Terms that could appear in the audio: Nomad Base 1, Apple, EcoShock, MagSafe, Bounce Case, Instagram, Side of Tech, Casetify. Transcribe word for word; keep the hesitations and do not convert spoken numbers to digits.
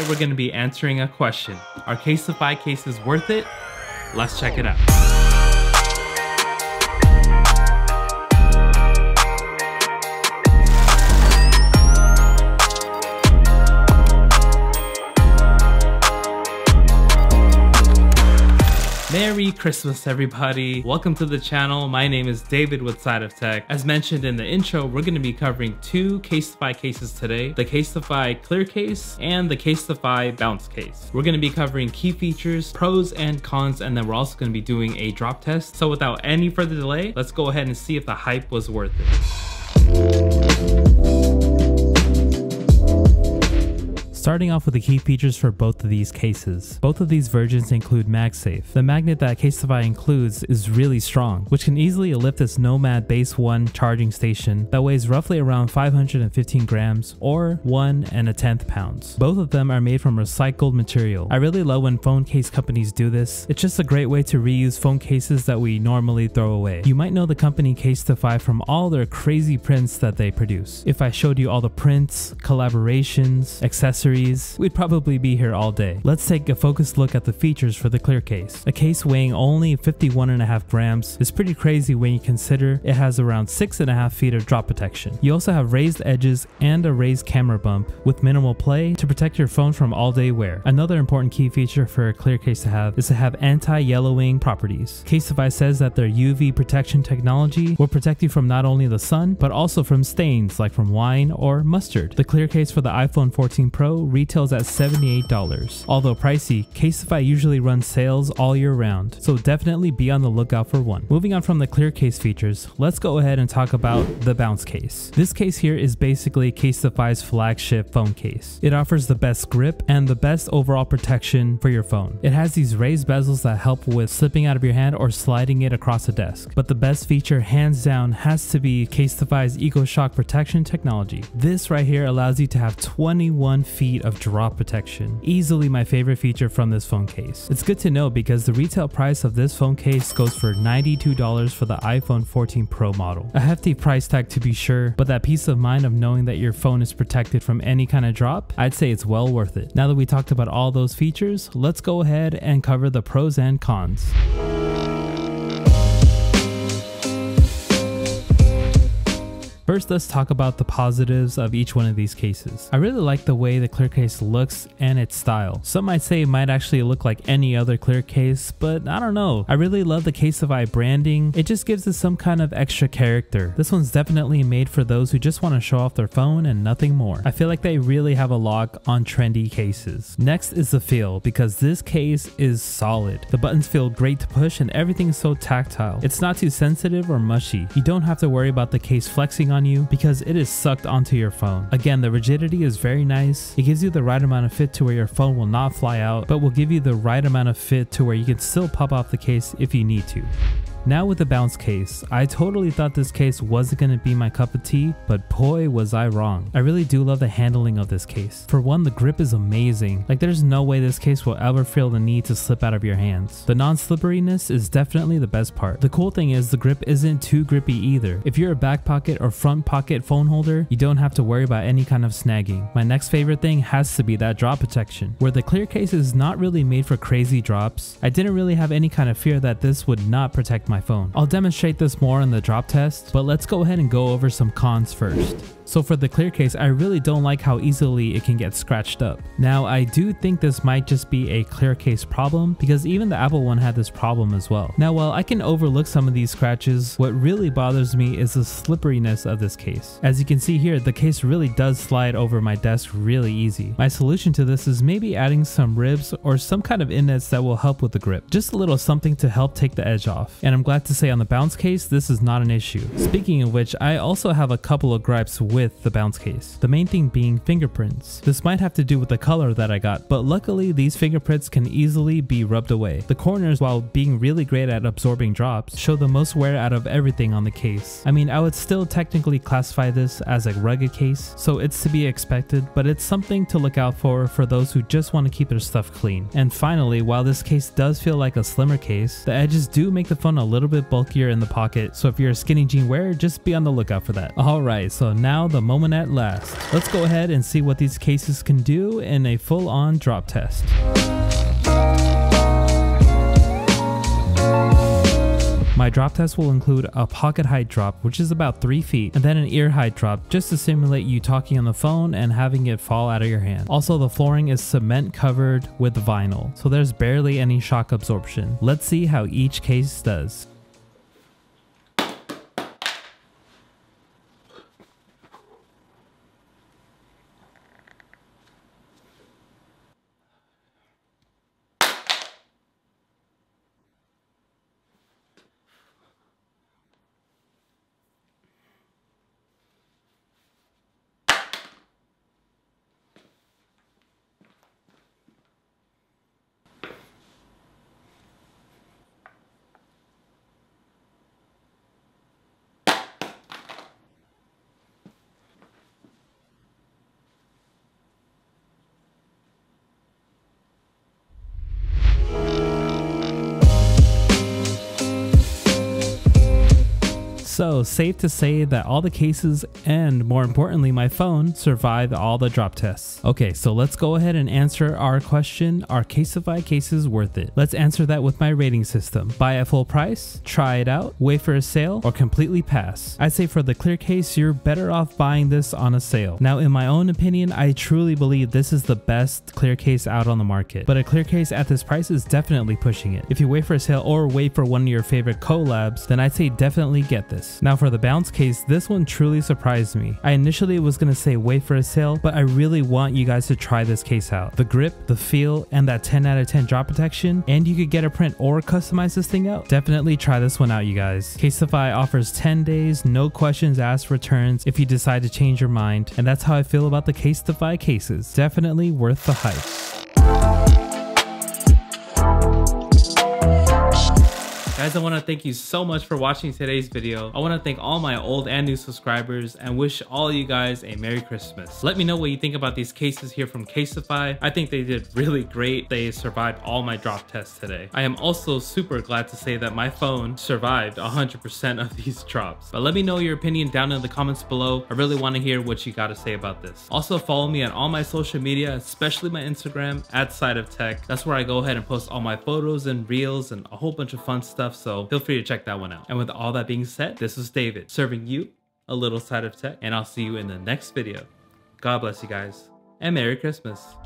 Today we're gonna be answering a question. Are Casetify cases worth it? Let's check it out. Merry Christmas, everybody. Welcome to the channel. My name is David with Side of Tech. As mentioned in the intro, we're going to be covering two Casetify cases today, the Casetify Clear Case and the Casetify Bounce Case. We're going to be covering key features, pros and cons, and then we're also going to be doing a drop test. So without any further delay, let's go ahead and see if the hype was worth it. Starting off with the key features for both of these cases. Both of these versions include MagSafe. The magnet that Casetify includes is really strong, which can easily lift this Nomad Base one charging station that weighs roughly around five hundred fifteen grams or one and a tenth pounds. Both of them are made from recycled material. I really love when phone case companies do this. It's just a great way to reuse phone cases that we normally throw away. You might know the company Casetify from all their crazy prints that they produce. If I showed you all the prints, collaborations, accessories, we'd probably be here all day. Let's take a focused look at the features for the Clear Case. A case weighing only fifty-one and a half grams is pretty crazy when you consider it has around six and a half feet of drop protection. You also have raised edges and a raised camera bump with minimal play to protect your phone from all day wear. Another important key feature for a Clear Case to have is to have anti-yellowing properties. Casetify says that their U V protection technology will protect you from not only the sun, but also from stains like from wine or mustard. The Clear Case for the iPhone fourteen Pro retails at seventy-eight dollars. Although pricey, Casetify usually runs sales all year round, so definitely be on the lookout for one. Moving on from the Clear Case features, let's go ahead and talk about the Bounce Case. This case here is basically Casetify's flagship phone case. It offers the best grip and the best overall protection for your phone. It has these raised bezels that help with slipping out of your hand or sliding it across a desk. But the best feature, hands down, has to be Casetify's EcoShock protection technology. This right here allows you to have twenty-one feet of drop protection. Easily my favorite feature from this phone case. It's good to know because the retail price of this phone case goes for ninety-two dollars for the iPhone fourteen Pro model. A hefty price tag to be sure, but that peace of mind of knowing that your phone is protected from any kind of drop, I'd say it's well worth it. Now that we talked about all those features, let's go ahead and cover the pros and cons. First, let's talk about the positives of each one of these cases. I really like the way the Clear Case looks and its style. Some might say it might actually look like any other Clear Case, but I don't know. I really love the Casetify branding. It just gives it some kind of extra character. This one's definitely made for those who just want to show off their phone and nothing more. I feel like they really have a lock on trendy cases. Next is the feel, because this case is solid. The buttons feel great to push and everything's so tactile. It's not too sensitive or mushy. You don't have to worry about the case flexing on you because it is sucked onto your phone. Again, the rigidity is very nice. It gives you the right amount of fit to where your phone will not fly out, but will give you the right amount of fit to where you can still pop off the case if you need to. Now with the Bounce Case, I totally thought this case wasn't going to be my cup of tea, but boy was I wrong. I really do love the handling of this case. For one, the grip is amazing. Like there's no way this case will ever feel the need to slip out of your hands. The non-slipperiness is definitely the best part. The cool thing is the grip isn't too grippy either. If you're a back pocket or front pocket phone holder, you don't have to worry about any kind of snagging. My next favorite thing has to be that drop protection. Where the Clear Case is not really made for crazy drops, I didn't really have any kind of fear that this would not protect my phone. I'll demonstrate this more in the drop test, but let's go ahead and go over some cons first. So for the Clear Case, I really don't like how easily it can get scratched up. Now I do think this might just be a Clear Case problem because even the Apple one had this problem as well. Now while I can overlook some of these scratches, what really bothers me is the slipperiness of this case. As you can see here, the case really does slide over my desk really easy. My solution to this is maybe adding some ribs or some kind of innets that will help with the grip. Just a little something to help take the edge off. And I'm glad to say on the Bounce Case, this is not an issue. Speaking of which, I also have a couple of gripes with the Bounce Case. The main thing being fingerprints. This might have to do with the color that I got, but luckily these fingerprints can easily be rubbed away. The corners, while being really great at absorbing drops, show the most wear out of everything on the case. I mean, I would still technically classify this as a rugged case, so it's to be expected, but it's something to look out for for those who just want to keep their stuff clean. And finally, while this case does feel like a slimmer case, the edges do make the phone a little bit bulkier in the pocket, so if you're a skinny jean wearer, just be on the lookout for that. Alright, so now the moment at last. Let's go ahead and see what these cases can do in a full-on drop test. My drop test will include a pocket height drop, which is about three feet, and then an ear height drop just to simulate you talking on the phone and having it fall out of your hand. Also, the flooring is cement covered with vinyl, so there's barely any shock absorption. Let's see how each case does. So safe to say that all the cases and, more importantly, my phone survived all the drop tests. Okay, so let's go ahead and answer our question, are Casetify cases worth it? Let's answer that with my rating system. Buy at full price, try it out, wait for a sale, or completely pass. I'd say for the clear case, you're better off buying this on a sale. Now, in my own opinion, I truly believe this is the best clear case out on the market, but a clear case at this price is definitely pushing it. If you wait for a sale or wait for one of your favorite collabs, then I'd say definitely get this. Now for the bounce case, this one truly surprised me. I initially was going to say wait for a sale, but I really want you guys to try this case out. The grip, the feel, and that ten out of ten drop protection, and you could get a print or customize this thing out. Definitely try this one out, you guys. Casetify offers ten days, no questions asked returns if you decide to change your mind, and that's how I feel about the Casetify cases. Definitely worth the hype. Guys, I want to thank you so much for watching today's video. I want to thank all my old and new subscribers and wish all you guys a Merry Christmas. Let me know what you think about these cases here from Casetify. I think they did really great. They survived all my drop tests today. I am also super glad to say that my phone survived one hundred percent of these drops. But let me know your opinion down in the comments below. I really want to hear what you got to say about this. Also, follow me on all my social media, especially my Instagram, at Side of Tech. That's where I go ahead and post all my photos and reels and a whole bunch of fun stuff. So feel free to check that one out. And with all that being said, this was David serving you a little Side of Tech, and I'll see you in the next video. God bless you guys, and Merry Christmas.